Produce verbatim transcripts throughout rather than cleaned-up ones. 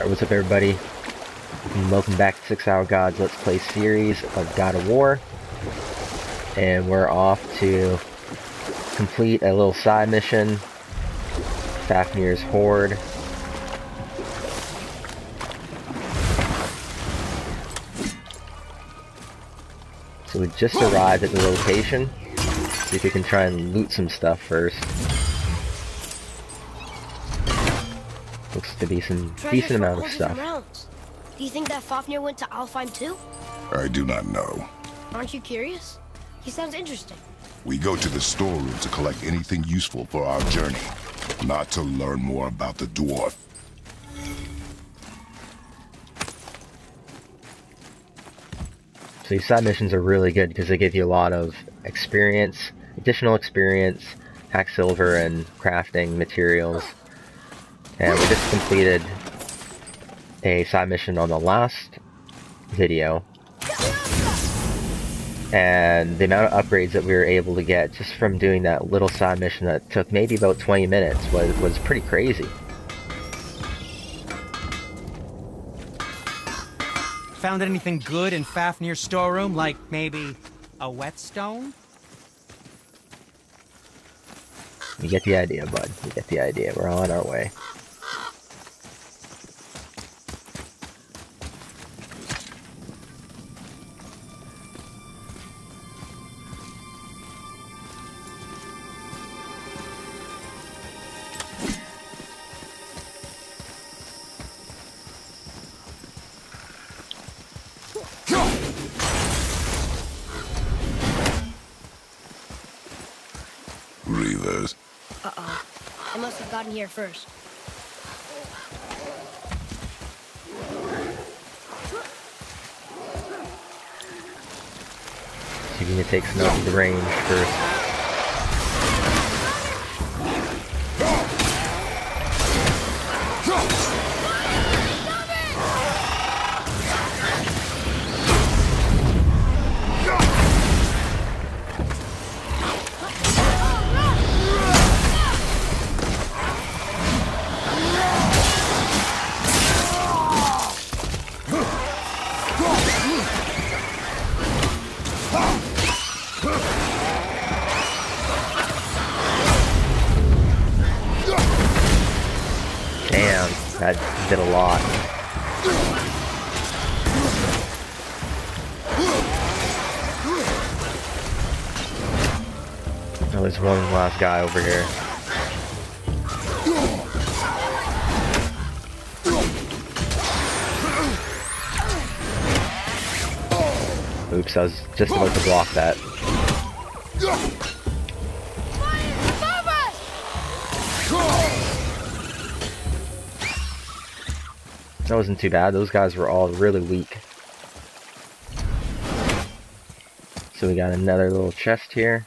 Alright, what's up everybody? And welcome back to six hour God's Let's Play series of God of War. And we're off to complete a little side mission. Fafnir's Horde. So we just arrived at the location. See if we can try and loot some stuff first. Looks to be some decent amount of stuff. Rounds. Do you think that Fafnir went to Alfheim too? I do not know. Aren't you curious? He sounds interesting. We go to the storeroom to collect anything useful for our journey, not to learn more about the dwarf. So these side missions are really good because they give you a lot of experience, additional experience, hacksilver, and crafting materials. And we just completed a side mission on the last video. And the amount of upgrades that we were able to get just from doing that little side mission that took maybe about twenty minutes was, was pretty crazy. Found anything good in Fafnir's storeroom, like maybe a whetstone? You get the idea, bud. You get the idea. We're on our way. Reavers. Uh-oh. I must have gotten here first. So you need to take some out of the range first. That did a lot. Oh, there's one last guy over here. Oops, I was just about to block that. That wasn't too bad. Those guys were all really weak. So we got another little chest here.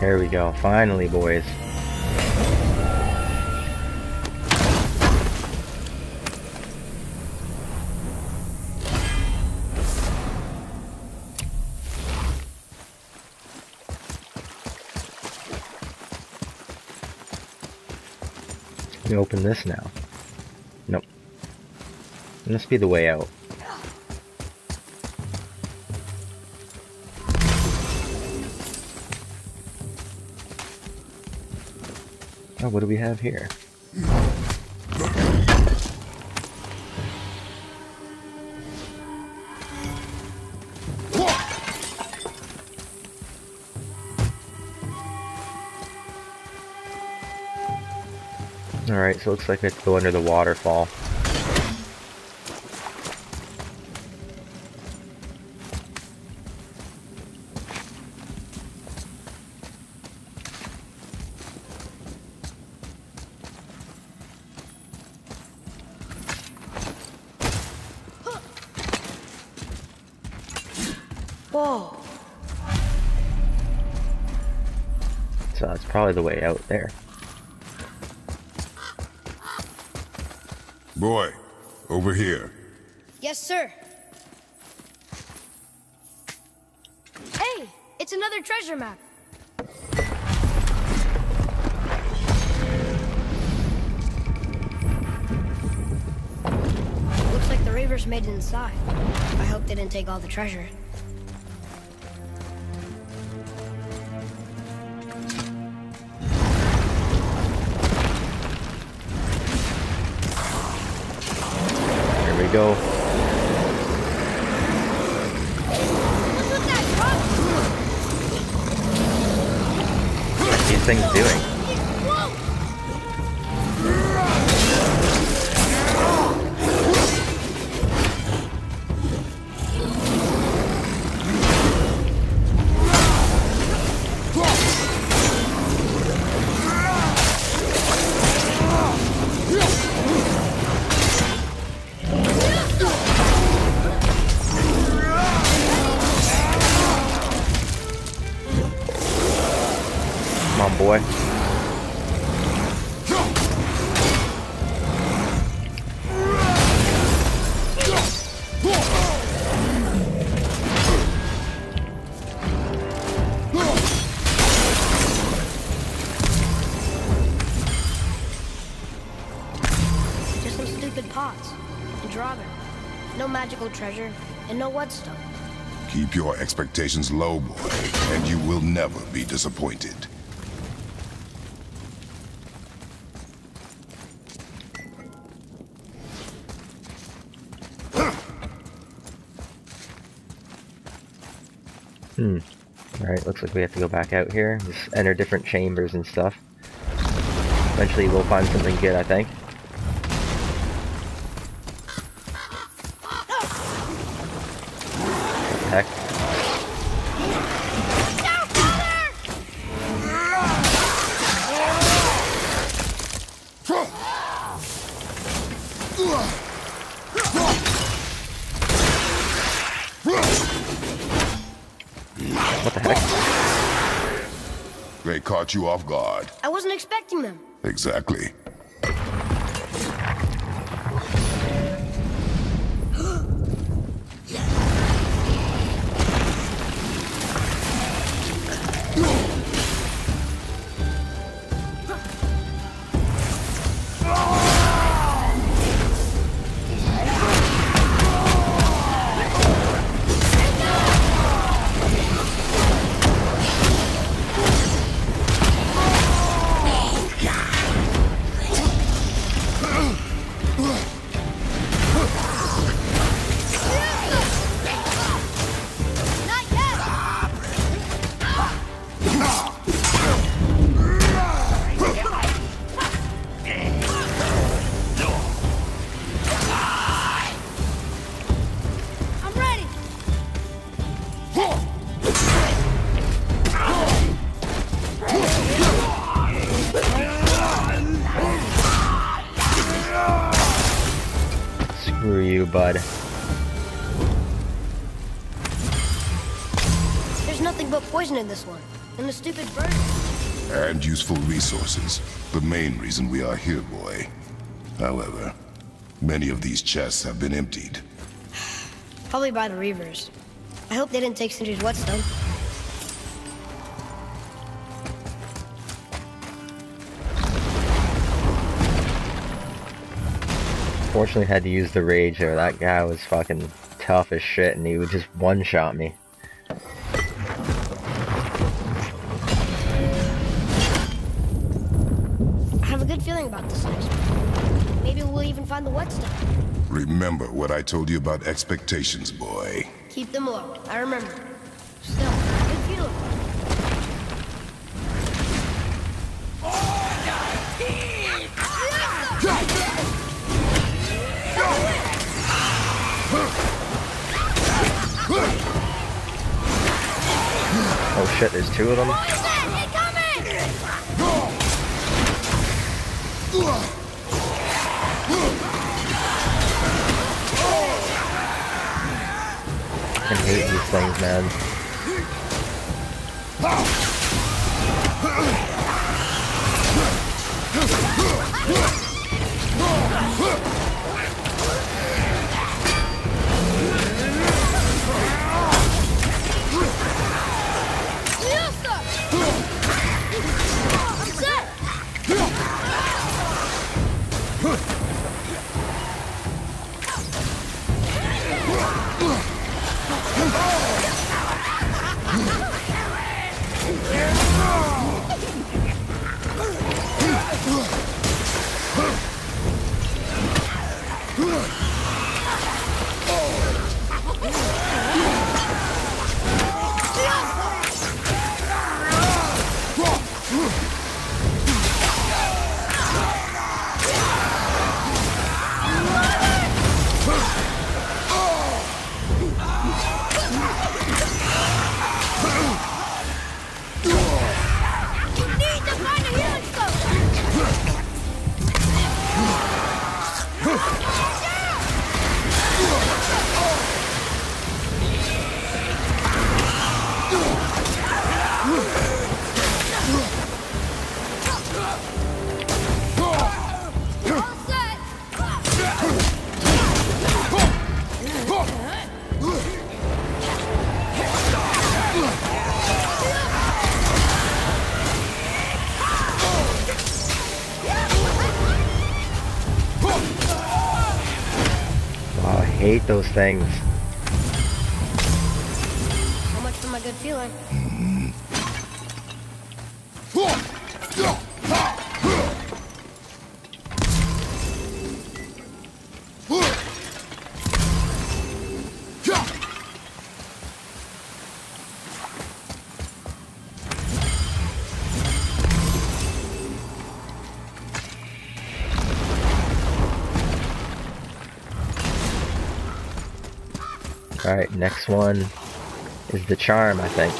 There we go. Finally, boys. Open this now. Nope. It must be the way out. Oh, what do we have here? Alright, so it looks like we have to go under the waterfall. Whoa! So that's probably the way out there. Boy, over here. Yes, sir. It's another treasure map. Looks like the Reavers made it inside. I hope they didn't take all the treasure. Here we go. Things doing. Come on, boy. Treasure and no whetstone. Keep your expectations low, boy, and you will never be disappointed. Hmm. Alright, looks like we have to go back out here. Just enter different chambers and stuff. Eventually we'll find something good, I think. Heck. What the heck? They caught you off guard. I wasn't expecting them. Exactly. Bud. There's nothing but poison in this one, and the stupid bird. And useful resources. The main reason we are here, boy. However, many of these chests have been emptied. Probably by the Reavers. I hope they didn't take Sindri's whetstone. Unfortunately, had to use the rage there. That guy was fucking tough as shit, and he would just one-shot me. I have a good feeling about this next one. Maybe we'll even find the whetstone. Remember what I told you about expectations, boy. Keep them low. I remember. Still, good feeling. Oh shit, there's two of them. I hate these things, man. hate those things. So much for my good feeling. Alright, next one is the charm, I think.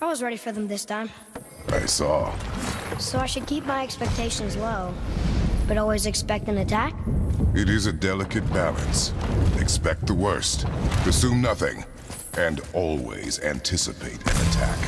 I was ready for them this time. I saw. So I should keep my expectations low, but always expect an attack? It is a delicate balance. Expect the worst, assume nothing. And always anticipate an attack.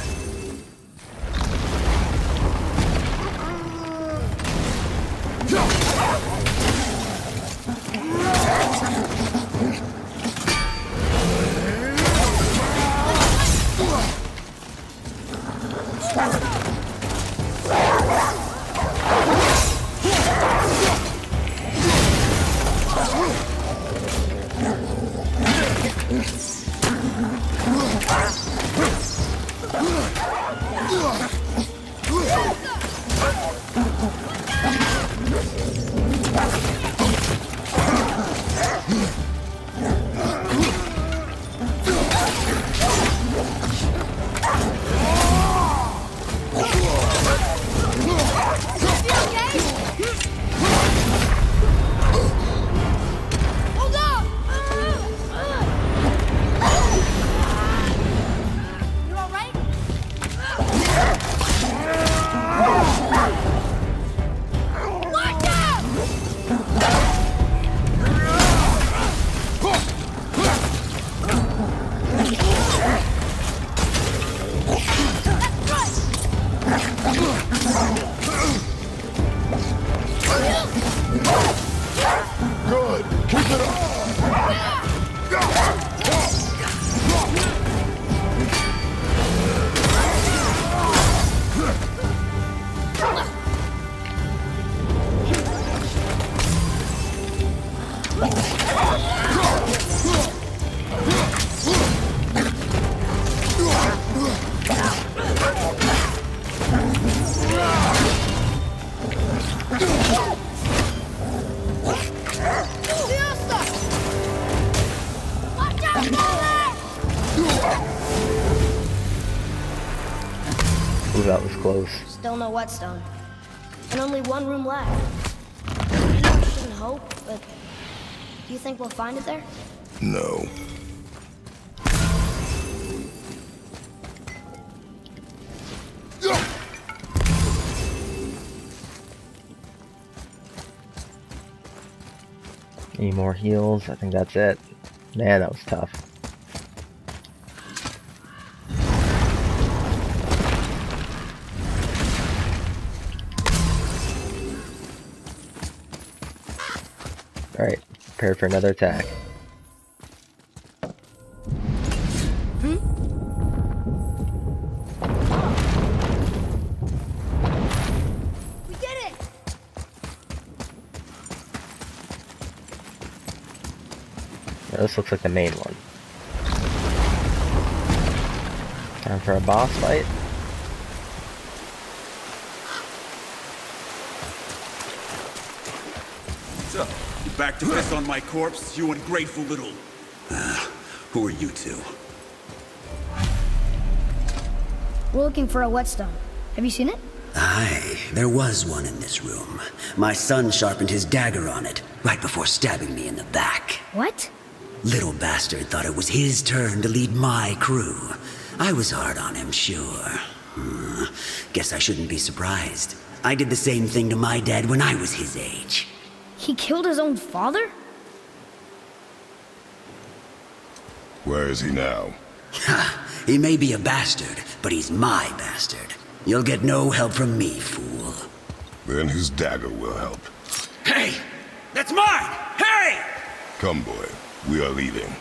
Still no whetstone. And only one room left. I shouldn't hope, but do you think we'll find it there? No. Any more heals? I think that's it. Man, that was tough. Alright, prepare for another attack. Hmm? We did it! Now this looks like the main one. Time for a boss fight. Back to piss on my corpse, you ungrateful little... Uh, who are you two? We're looking for a whetstone. Have you seen it? Aye, there was one in this room. My son sharpened his dagger on it, right before stabbing me in the back. What? Little bastard thought it was his turn to lead my crew. I was hard on him, sure. Hmm. Guess I shouldn't be surprised. I did the same thing to my dad when I was his age. He killed his own father? Where is he now? Ha! He may be a bastard, but he's my bastard. You'll get no help from me, fool. Then his dagger will help. Hey! That's mine! Hey! Come, boy. We are leaving.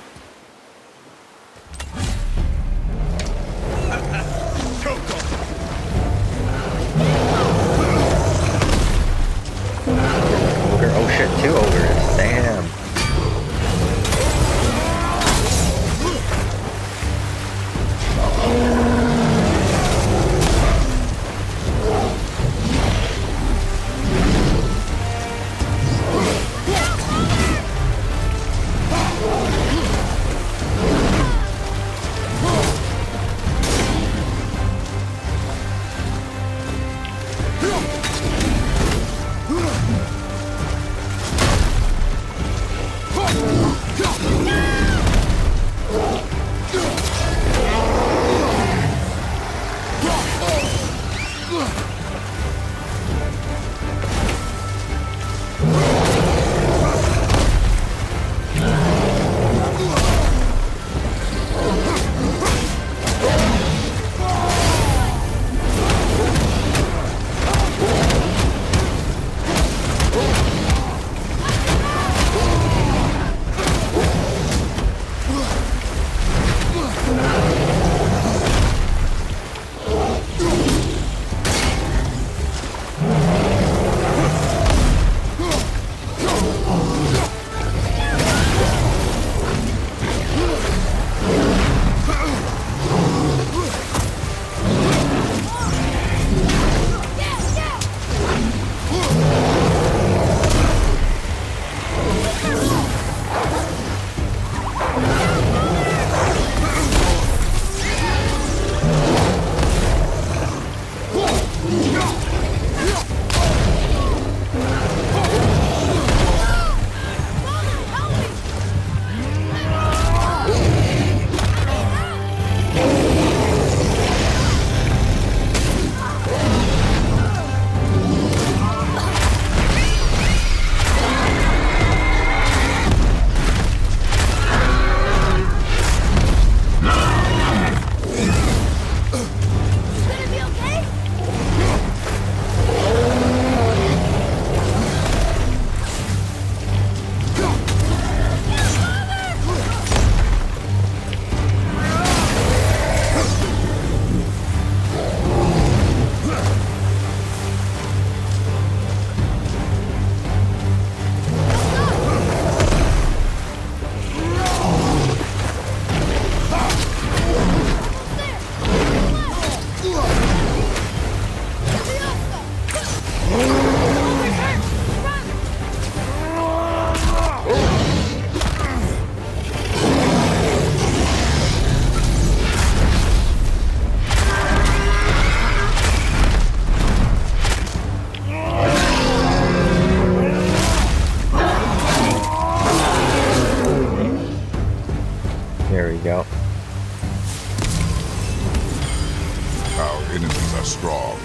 are strong.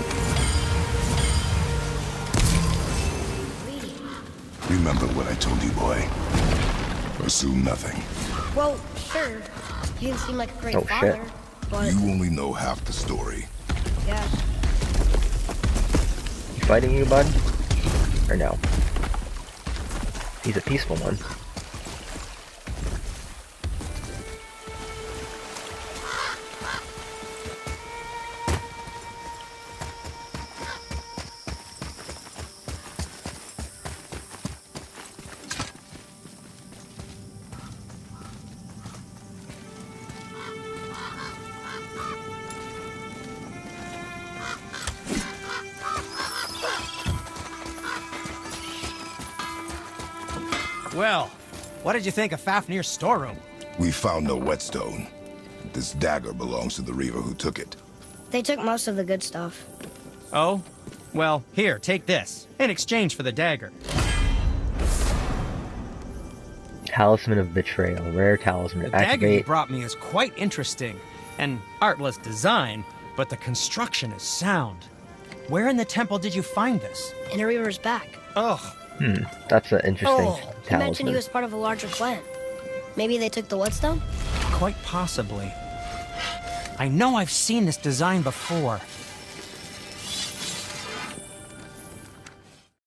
Remember what I told you, boy. Assume nothing. Well, sure. You didn't seem like a great oh, father, shit. But... You only know half the story. Yeah. He fighting you, bud? Or no? He's a peaceful one. Well, what did you think of Fafnir's storeroom? We found no whetstone. This dagger belongs to the Reaver who took it. They took most of the good stuff. Oh? Well, here, take this, in exchange for the dagger. Talisman of betrayal, rare talisman. The Activate. Dagger you brought me is quite interesting, an artless design, but the construction is sound. Where in the temple did you find this? In a Reaver's back. Ugh. Hmm, that's an interesting oh, talisman. You mentioned he was part of a larger clan. Maybe they took the whetstone? Quite possibly. I know I've seen this design before.